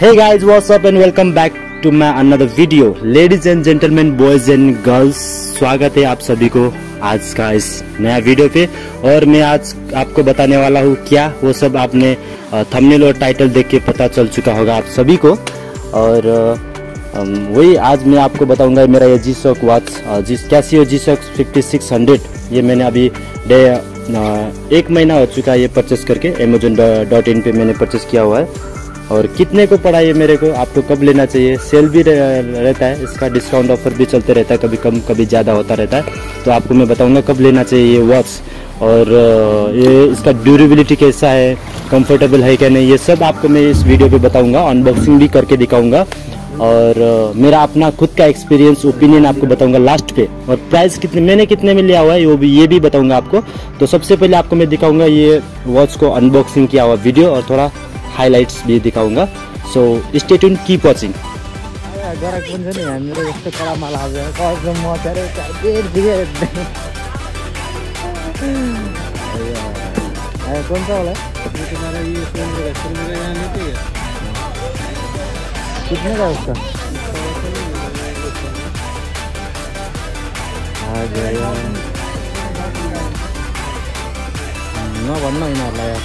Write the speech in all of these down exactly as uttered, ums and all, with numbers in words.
Hey guys, what's up and welcome back to my another video. Ladies and gentlemen, boys and girls, स्वागत है आप सभी को आज का इस नया वीडियो पे। और मैं आज आपको बताने वाला हूँ क्या, वो सब आपने थंबनेल और टाइटल देख के पता चल चुका होगा आप सभी को। और वही आज मैं आपको बताऊंगा मेरा ये G-Shock वॉच जिस कैसी हो G-Shock फिफ्टी सिक्स हंड्रेड, ये मैंने अभी डे एक महीना हो चुका है ये परचेस करके, अमेजोन डॉट इन पर मैंने परचेस किया हुआ है। और कितने को पड़ा ये मेरे को, आपको कब लेना चाहिए, सेल भी रहता है इसका, डिस्काउंट ऑफर भी चलते रहता है, कभी कम कभी ज़्यादा होता रहता है। तो आपको मैं बताऊंगा कब लेना चाहिए ये वॉच, और ये इसका ड्यूरेबिलिटी कैसा है, कंफर्टेबल है क्या नहीं, ये सब आपको मैं इस वीडियो पे बताऊंगा। अनबॉक्सिंग भी करके दिखाऊँगा और मेरा अपना खुद का एक्सपीरियंस ओपिनियन आपको बताऊँगा लास्ट पे। और प्राइस कितने मैंने कितने में लिया हुआ है वो भी ये भी बताऊँगा आपको। तो सबसे पहले आपको मैं दिखाऊँगा ये वॉच को अनबॉक्सिंग किया हुआ वीडियो और थोड़ा हाइलाइट्स भी दिखाऊंगा। So stay tune, keep watching. कौन सा वाला कितने का उसका? ना बनना ही ना लाया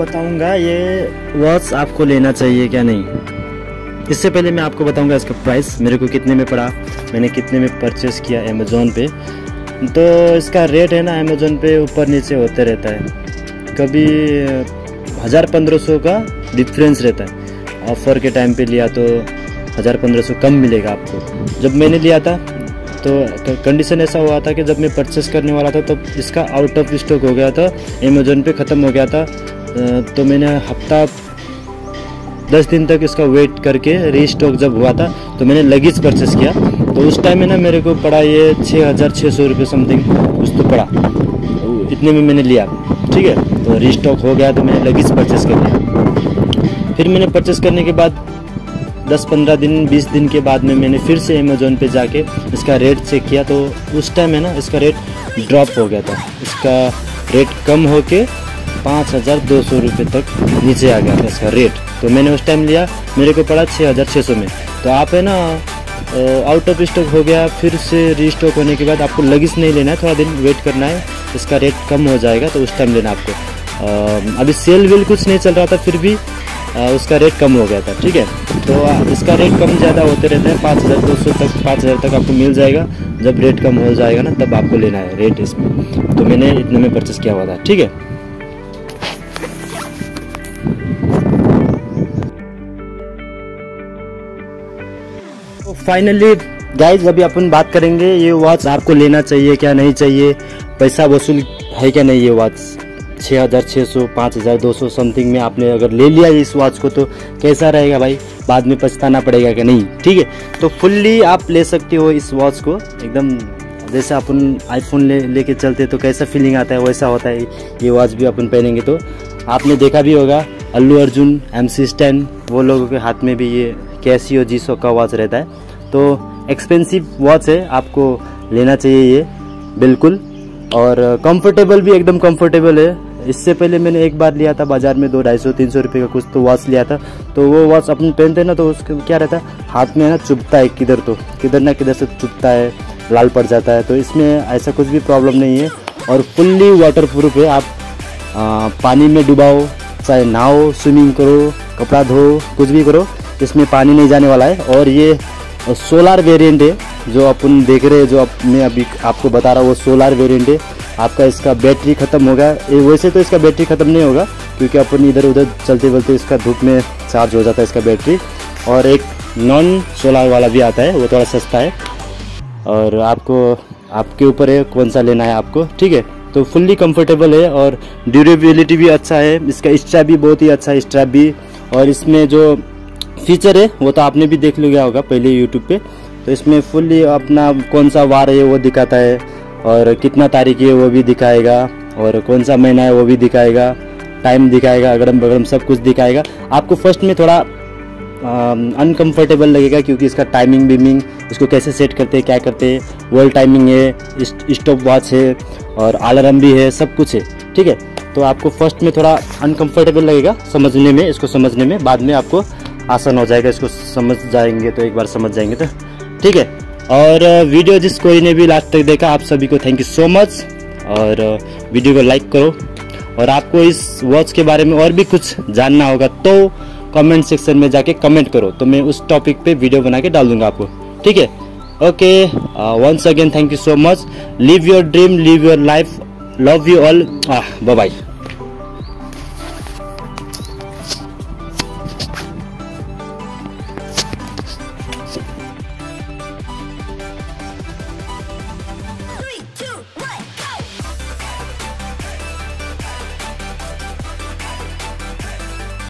बताऊंगा ये वॉच आपको लेना चाहिए क्या नहीं। इससे पहले मैं आपको बताऊंगा इसका प्राइस मेरे को कितने में पड़ा, मैंने कितने में परचेस किया अमेज़ोन पे। तो इसका रेट है ना अमेज़ोन पे ऊपर नीचे होते रहता है, कभी हज़ार पंद्रह सौ का डिफरेंस रहता है। ऑफ़र के टाइम पे लिया तो हज़ार पंद्रह सौ कम मिलेगा आपको। जब मैंने लिया था तो कंडीशन ऐसा हुआ था कि जब मैं परचेस करने वाला था तब तो इसका आउट ऑफ स्टॉक हो गया था, अमेज़ोन पे ख़त्म हो गया था। तो मैंने हफ्ता दस दिन तक इसका वेट करके रीस्टॉक जब हुआ था तो मैंने लगेज परचेस किया। तो उस टाइम में ना मेरे को पड़ा ये छः हज़ार छः सौ रुपये समथिंग उस तो पड़ा, इतने में मैंने लिया। ठीक है, तो रीस्टॉक हो गया तो मैंने लगेज परचेस कर लिया। फिर मैंने परचेस करने के बाद दस पंद्रह दिन बीस दिन के बाद में मैंने फिर से अमेज़ोन पे जाके इसका रेट चेक किया। तो उस टाइम है ना इसका रेट ड्रॉप हो गया था, इसका रेट कम होके पाँच हज़ार दो सौ रुपये तक नीचे आ गया था इसका रेट। तो मैंने उस टाइम लिया, मेरे को पड़ा छः हज़ार छः सौ में। तो आप है ना आउट ऑफ स्टॉक हो गया, फिर से री स्टॉक होने के बाद आपको लगेज नहीं लेना है, थोड़ा दिन वेट करना है, इसका रेट कम हो जाएगा तो उस टाइम लेना आपको। अभी सेल वेल कुछ नहीं चल रहा था, फिर भी उसका रेट कम हो गया था। ठीक है, तो इसका रेट कम ज़्यादा होते रहते हैं, पाँच हज़ार दो सौ तक पाँच हज़ार तक आपको मिल जाएगा। जब रेट कम हो जाएगा ना तब आपको लेना है रेट इसमें। तो मैंने इतने में परचेस किया हुआ था। ठीक है, तो फाइनली गाइज अभी अपन बात करेंगे ये वॉच आपको लेना चाहिए क्या नहीं चाहिए, पैसा वसूल है क्या नहीं। ये वॉच छः हज़ार छः सौ पाँच हज़ार दो सौ समथिंग में आपने अगर ले लिया इस वॉच को तो कैसा रहेगा भाई, बाद में पछताना पड़ेगा कि नहीं। ठीक है, तो फुल्ली आप ले सकते हो इस वॉच को, एकदम जैसे अपन आईफोन ले लेके चलते तो कैसा फीलिंग आता है वैसा होता है ये वॉच भी अपन पहनेंगे। तो आपने देखा भी होगा Allu Arjun M C Stan वो लोगों के हाथ में भी ये कैसियो जी शॉक का वॉच रहता है। तो एक्सपेंसिव वॉच है, आपको लेना चाहिए ये बिल्कुल, और कम्फर्टेबल भी, एकदम कम्फर्टेबल है। इससे पहले मैंने एक बार लिया था बाज़ार में दो ढाई सौ तीन सौ रुपये का कुछ तो वॉच लिया था। तो वो वॉच अपन पहनते हैं ना तो उसका क्या रहता है, हाथ में है ना चुभता है किधर, तो किधर ना किधर से चुभता है, लाल पड़ जाता है। तो इसमें ऐसा कुछ भी प्रॉब्लम नहीं है और फुल्ली वाटर प्रूफ है। आप आ, पानी में डुबाओ, चाहे नहाओ, स्विमिंग करो, कपड़ा धो, कुछ भी करो, इसमें पानी नहीं जाने वाला है। और ये सोलार वेरिएंट है जो अपन देख रहे हैं, जो मैं अभी आपको बता रहा हूँ वो सोलार वेरिएंट है। आपका इसका बैटरी ख़त्म होगा, वैसे तो इसका बैटरी ख़त्म नहीं होगा क्योंकि अपन इधर उधर चलते चलते इसका धूप में चार्ज हो जाता है इसका बैटरी। और एक नॉन सोलर वाला भी आता है, वो थोड़ा सस्ता है और आपको आपके ऊपर है कौन सा लेना है आपको। ठीक है, तो फुल्ली कंफर्टेबल है और ड्यूरेबिलिटी भी अच्छा है, इसका स्ट्रैप भी बहुत ही अच्छा है स्ट्रैप भी। और इसमें जो फीचर है वो तो आपने भी देख लिया होगा पहले यूट्यूब पर। तो इसमें फुल्ली अपना कौन सा वार है वो दिखाता है और कितना तारीख है वो भी दिखाएगा और कौन सा महीना है वो भी दिखाएगा, टाइम दिखाएगा, अगड़म बगड़म सब कुछ दिखाएगा। आपको फर्स्ट में थोड़ा अनकंफर्टेबल लगेगा क्योंकि इसका टाइमिंग बीमिंग इसको कैसे सेट करते हैं क्या करते हैं, वर्ल्ड टाइमिंग है, स्टॉप वॉच है और अलार्म भी है, सब कुछ है। ठीक है, तो आपको फर्स्ट में थोड़ा अनकंफर्टेबल लगेगा समझने में, इसको समझने में, बाद में आपको आसान हो जाएगा इसको समझ जाएंगे तो, एक बार समझ जाएंगे तो। ठीक है, और वीडियो जिस कोई ने भी लास्ट तक देखा आप सभी को थैंक यू सो मच, और वीडियो को लाइक करो। और आपको इस वॉच के बारे में और भी कुछ जानना होगा तो कमेंट सेक्शन में जाके कमेंट करो, तो मैं उस टॉपिक पे वीडियो बना के डाल दूंगा आपको। ठीक है, okay, once again thank you so much, Live your dream, live your life. Love you all. Bye-bye.